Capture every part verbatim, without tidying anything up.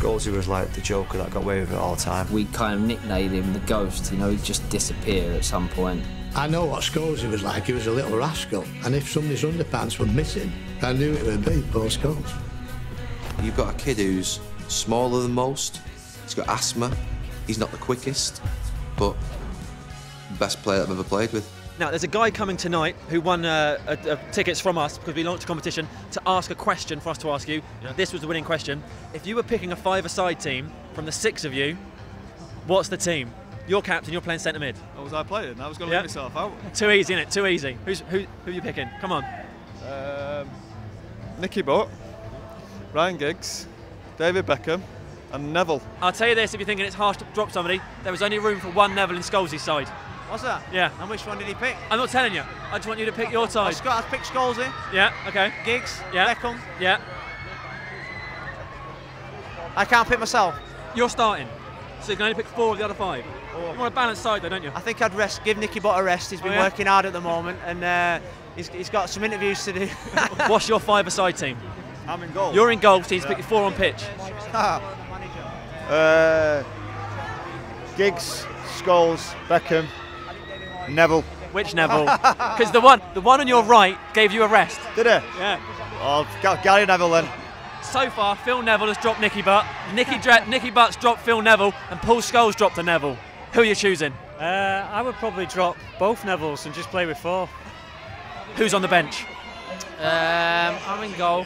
Scholes, he was like the joker that got away with it all the time. We kind of nicknamed him the ghost, you know, he'd just disappear at some point. I know what Scholes was like, he was a little rascal, and if somebody's underpants were missing, I knew it would be Paul Scholes. You've got a kid who's smaller than most, he's got asthma, he's not the quickest, but best player I've ever played with. Now, there's a guy coming tonight who won uh, uh, tickets from us because we launched a competition to ask a question for us to ask you. Yeah. This was the winning question. If you were picking a five-a-side team from the six of you, what's the team? You're captain, you're playing centre-mid. Oh, was I playing? I was going to yeah. leave myself out. Too easy, innit? Too easy. Who's, who, who are you picking? Come on. Um, Nicky Butt, Ryan Giggs, David Beckham and Neville. I'll tell you this, if you're thinking it's harsh to drop somebody, there was only room for one Neville in Scholes' side. What's that? Yeah. And which one did he pick? I'm not telling you. I just want you to pick your side. I've, got, I've picked Scholes in. Yeah, okay. Giggs. Yeah. Beckham. Yeah. I can't pick myself. You're starting. So you can only pick four of the other five. Oh. You want a balanced side though, don't you? I think I'd rest, give Nicky Butt a rest. He's been oh, yeah? working hard at the moment and uh, he's, he's got some interviews to do. What's your five-a-side team? I'm in goal. You're in goal, so he's yeah. picked four on pitch. uh, Giggs, Scholes, Beckham. Neville. Which Neville? Because the one the one on your right gave you a rest. Did it? Yeah. Oh, Gary Neville then. So far, Phil Neville has dropped Nicky Butt. Nicky, Nicky Butt's dropped Phil Neville and Paul Scholes dropped a Neville. Who are you choosing? Uh, I would probably drop both Nevilles and just play with four. Who's on the bench? Um, I'm in goal.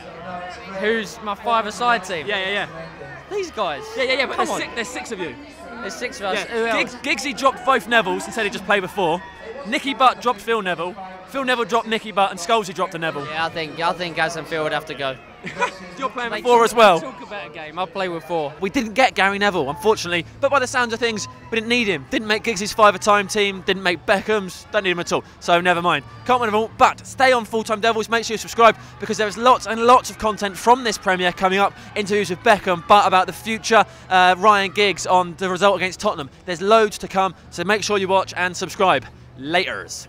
Who's my five-a-side team? Yeah, yeah, yeah. These guys. Yeah, yeah, yeah, but there's, si there's six of you. There's six of us. Yeah. Giggs, Giggsy dropped both Nevilles and said he just played with four. Nicky Butt dropped Phil Neville. Phil Neville dropped Nicky Butt, and Scholesy dropped a Neville. Yeah, I think I think as and Phil would have to go. You're playing with four as well. Talk about a game. I play with four. We didn't get Gary Neville, unfortunately, but by the sounds of things, we didn't need him. Didn't make Giggsy's five-a-time team. Didn't make Beckham's. Don't need him at all. So never mind. Can't win them all. But stay on Full-Time Devils. Make sure you subscribe because there is lots and lots of content from this premiere coming up. Interviews with Beckham, but about the future. Uh, Ryan Giggs on the result against Tottenham. There's loads to come. So make sure you watch and subscribe. Laters.